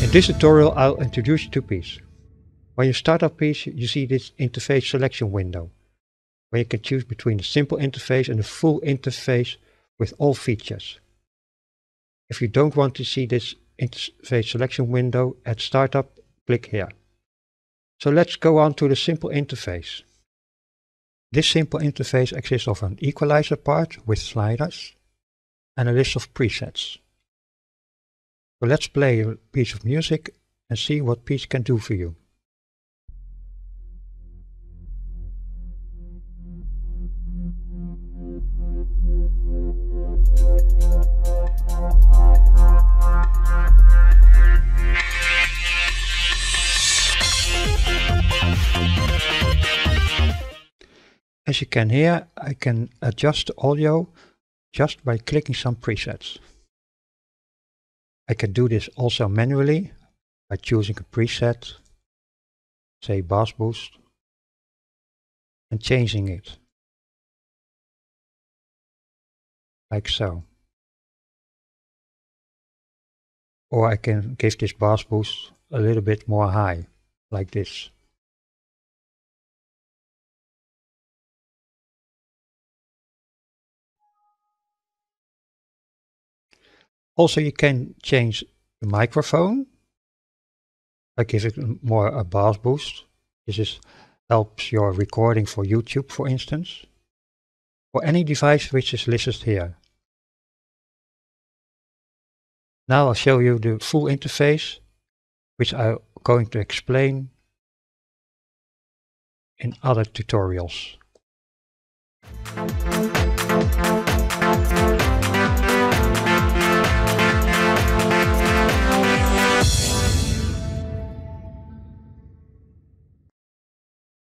In this tutorial, I'll introduce you to Peace. When you start up Peace, you see this interface selection window, where you can choose between the simple interface and the full interface with all features. If you don't want to see this interface selection window at startup, click here. So let's go on to the simple interface. This simple interface consists of an equalizer part with sliders and a list of presets. So let's play a piece of music and see what Peace can do for you. As you can hear, I can adjust the audio just by clicking some presets. I can do this also manually by choosing a preset, say bass boost, and changing it, like so. Or I can give this bass boost a little bit more high, like this. Also, you can change the microphone. I give it more a bass boost. This helps your recording for YouTube, for instance, or any device which is listed here. Now I'll show you the full interface, which I'm going to explain in other tutorials.